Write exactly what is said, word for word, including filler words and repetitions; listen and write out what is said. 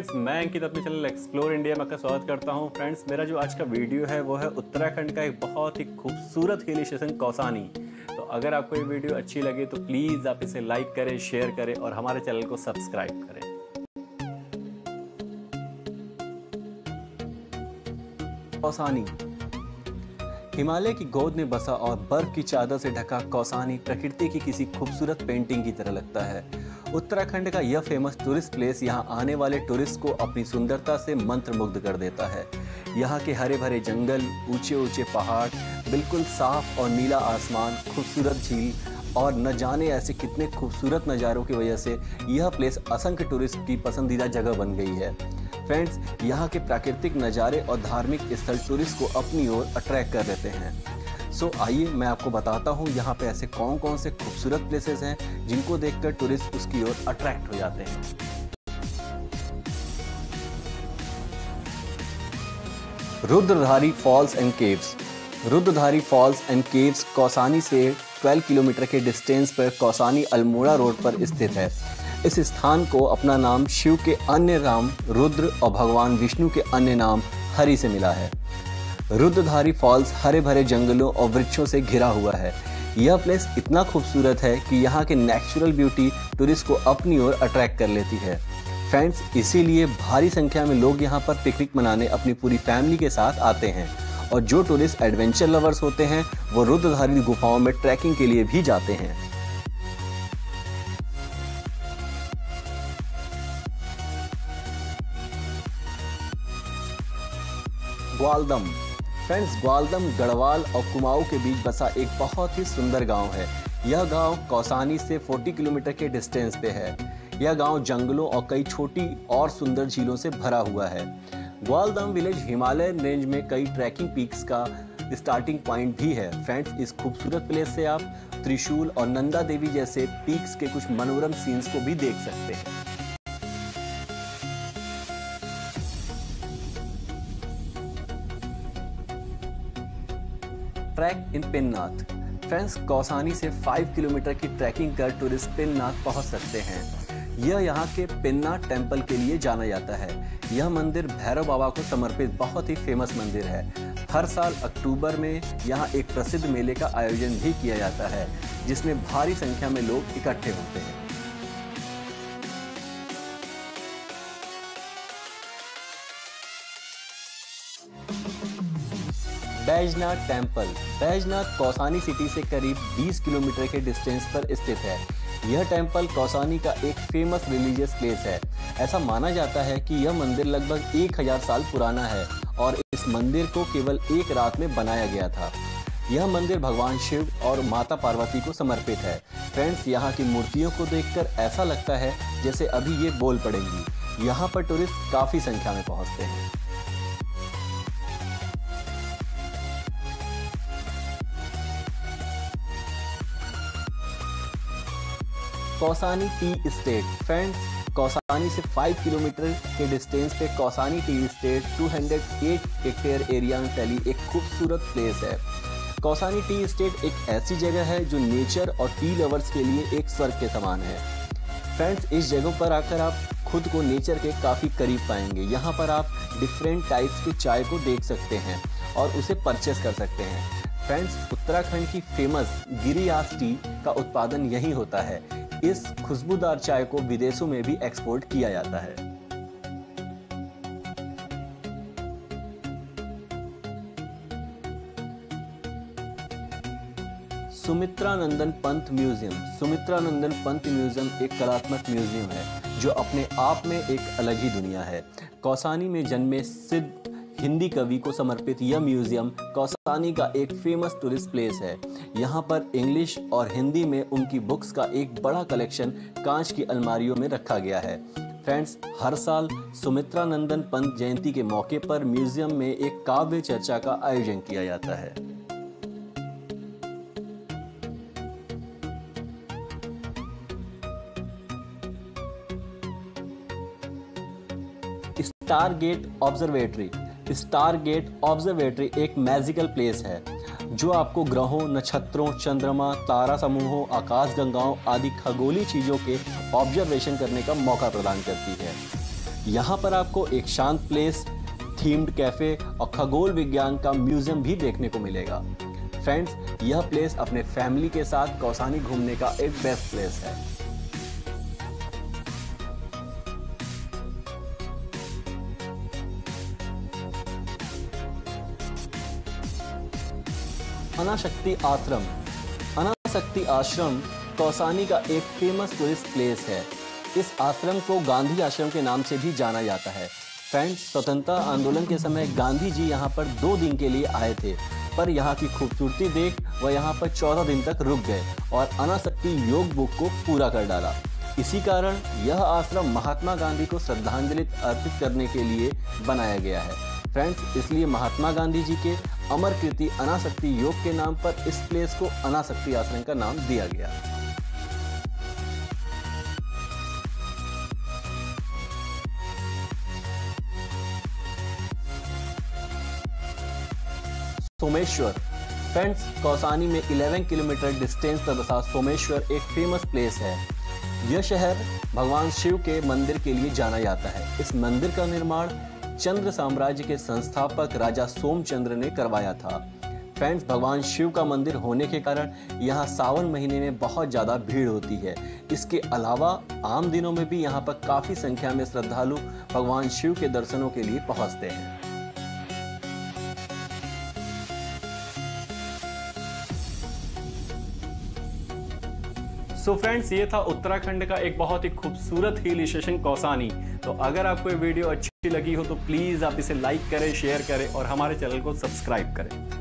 Friends, मैं अंकित अपने channel explore India में आपका स्वागत करता हूं। फ्रेंड्स, मेरा जो आज का वीडियो है वो है उत्तराखंड का एक बहुत ही खूबसूरत हिल स्टेशन कौसानी। तो अगर आपको ये वीडियो अच्छी लगे तो प्लीज़ आप इसे लाइक करें, शेयर करें और हमारे चैनल को सब्सक्राइब करें। कौसानी हिमालय की गोद में बसा और बर्फ की चादर से ढका कौसानी प्रकृति की किसी खूबसूरत पेंटिंग की तरह लगता है। उत्तराखंड का यह फेमस टूरिस्ट प्लेस यहाँ आने वाले टूरिस्ट को अपनी सुंदरता से मंत्रमुग्ध कर देता है। यहाँ के हरे भरे जंगल, ऊंचे ऊंचे पहाड़, बिल्कुल साफ और नीला आसमान, खूबसूरत झील और न जाने ऐसे कितने खूबसूरत नज़ारों की वजह से यह प्लेस असंख्य टूरिस्ट की पसंदीदा जगह बन गई है। फ्रेंड्स, यहाँ के प्राकृतिक नज़ारे और धार्मिक स्थल टूरिस्ट को अपनी ओर अट्रैक्ट कर देते हैं। सो आइए मैं आपको बताता हूँ यहाँ पे ऐसे कौन कौन से खूबसूरत प्लेसेस हैं जिनको देखकर टूरिस्ट उसकी ओर अट्रैक्ट हो जाते हैं। Rudradhari falls and caves. Rudradhari falls and caves Kausani से बारह किलोमीटर के डिस्टेंस पर कौसानी अल्मोड़ा रोड पर स्थित है। इस स्थान को अपना नाम शिव के अन्य नाम रुद्र और भगवान विष्णु के अन्य नाम हरि से मिला है। रुद्रधारी फॉल्स हरे भरे जंगलों और वृक्षों से घिरा हुआ है। यह प्लेस इतना खूबसूरत है कि यहाँ के नेचुरल ब्यूटी टूरिस्ट को अपनी ओर अट्रैक्ट कर लेती है। फ्रेंड्स, इसीलिए भारी संख्या में लोग यहाँ पर पिकनिक मनाने अपनी पूरी फैमिली के साथ आते हैं और जो टूरिस्ट एडवेंचर लवर्स होते हैं वो रुद्रधारी गुफाओं में ट्रैकिंग के लिए भी जाते हैं। ग्वालदम। फ्रेंड्स, ग्वालदम गढ़वाल और कुमाऊ के बीच बसा एक बहुत ही सुंदर गांव है। यह गांव कौसानी से चालीस किलोमीटर के डिस्टेंस पे है। यह गांव जंगलों और कई छोटी और सुंदर झीलों से भरा हुआ है। ग्वालदम विलेज हिमालयन रेंज में कई ट्रैकिंग पीक्स का स्टार्टिंग पॉइंट भी है। फ्रेंड्स, इस खूबसूरत प्लेस से आप त्रिशूल और नंदा देवी जैसे पीक्स के कुछ मनोरम सीन्स को भी देख सकते हैं। Trek in Pinnath. Friends, Kausani से पाँच किलोमीटर की ट्रैकिंग कर टूरिस्ट पिन्नाथ पहुंच सकते हैं। यह यहाँ के पिन्नाथ टेम्पल के लिए जाना जाता है। यह मंदिर भैरव बाबा को समर्पित बहुत ही फेमस मंदिर है। हर साल अक्टूबर में यहाँ एक प्रसिद्ध मेले का आयोजन भी किया जाता है जिसमें भारी संख्या में लोग इकट्ठे होते हैं। बैजनाथ टेम्पल। बैजनाथ कौसानी सिटी से करीब बीस किलोमीटर के डिस्टेंस पर स्थित है। यह टेम्पल कौसानी का एक फेमस रिलीजियस प्लेस है। ऐसा माना जाता है कि यह मंदिर लगभग एक हज़ार साल पुराना है और इस मंदिर को केवल एक रात में बनाया गया था। यह मंदिर भगवान शिव और माता पार्वती को समर्पित है। फ्रेंड्स, यहाँ की मूर्तियों को देखकर ऐसा लगता है जैसे अभी ये बोल पड़ेंगी। यहाँ पर टूरिस्ट काफ़ी संख्या में पहुँचते हैं। Kausani tea estate. Friends, Kausani से पाँच किलोमीटर के डिस्टेंस पे कौसानी टी इस्टेट दो सौ आठ हेक्टेयर एरिया में फैली एक खूबसूरत प्लेस है। कौसानी टी इस्टेट एक ऐसी जगह है जो नेचर और टी लवर्स के लिए एक स्वर्ग के समान है। फ्रेंड्स, इस जगह पर आकर आप खुद को नेचर के काफ़ी करीब पाएंगे। यहाँ पर आप डिफरेंट टाइप्स के चाय को देख सकते हैं और उसे परचेस कर सकते हैं। फ्रेंड्स, उत्तराखंड की फेमस गिरिआस टी का उत्पादन यहीं होता है। इस खुशबूदार चाय को विदेशों में भी एक्सपोर्ट किया जाता है। सुमित्रानंदन पंत म्यूजियम। सुमित्रानंदन पंत म्यूजियम एक कलात्मक म्यूजियम है जो अपने आप में एक अलग ही दुनिया है। कौसानी में जन्मे सिद्ध हिंदी कवि को समर्पित यह म्यूजियम कौसानी का एक फेमस टूरिस्ट प्लेस है। यहाँ पर इंग्लिश और हिंदी में उनकी बुक्स का एक बड़ा कलेक्शन कांच की अलमारियों में रखा गया है। फ्रेंड्स, हर साल सुमित्रानंदन पंत जयंती के मौके पर म्यूजियम में एक काव्य चर्चा का आयोजन किया जाता है। Stargate observatory. स्टारगेट ऑब्जर्वेटरी एक मैजिकल प्लेस है जो आपको ग्रहों, नक्षत्रों, चंद्रमा, तारा समूहों, आकाश गंगाओं आदि खगोलीय चीज़ों के ऑब्जर्वेशन करने का मौका प्रदान करती है। यहाँ पर आपको एक शांत प्लेस, थीम्ड कैफे और खगोल विज्ञान का म्यूजियम भी देखने को मिलेगा। फ्रेंड्स, यह प्लेस अपने फैमिली के साथ कौसानी घूमने का एक बेस्ट प्लेस है। अनाशक्ति आश्रम अनाशक्ति आश्रम कौसानी का एक फेमस टूरिस्ट प्लेस है। इस आश्रम को गांधी आश्रम के नाम से भी जाना जाता है। फ्रेंड्स, स्वतंत्रता आंदोलन के समय गांधी जी यहाँ पर दो दिन के लिए आए थे, पर यहाँ की खूबसूरती देख वह यहाँ पर चौदह दिन तक रुक गए और अनाशक्ति योग बुक को पूरा कर डाला। इसी कारण यह आश्रम महात्मा गांधी को श्रद्धांजलि अर्पित करने के लिए बनाया गया है। फ्रेंड्स, इसलिए महात्मा गांधी जी के अमर कृति अनाशक्ति योग के नाम पर इस प्लेस को अनाशक्ति आश्रम का नाम दिया गया। सोमेश्वर। फ्रेंड्स, कौसानी में ग्यारह किलोमीटर डिस्टेंस पर बसा सोमेश्वर एक फेमस प्लेस है। यह शहर भगवान शिव के मंदिर के लिए जाना जाता है। इस मंदिर का निर्माण चंद्र साम्राज्य के संस्थापक राजा सोमचंद्र ने करवाया था। फ्रेंड्स, भगवान शिव का मंदिर होने के कारण यहाँ सावन महीने में बहुत ज़्यादा भीड़ होती है। इसके अलावा आम दिनों में भी यहाँ पर काफ़ी संख्या में श्रद्धालु भगवान शिव के दर्शनों के लिए पहुँचते हैं। सो so फ्रेंड्स, ये था उत्तराखंड का एक बहुत ही खूबसूरत हिल स्टेशन कौसानी। तो अगर आपको ये वीडियो अच्छी लगी हो तो प्लीज़ आप इसे लाइक करें, शेयर करें और हमारे चैनल को सब्सक्राइब करें।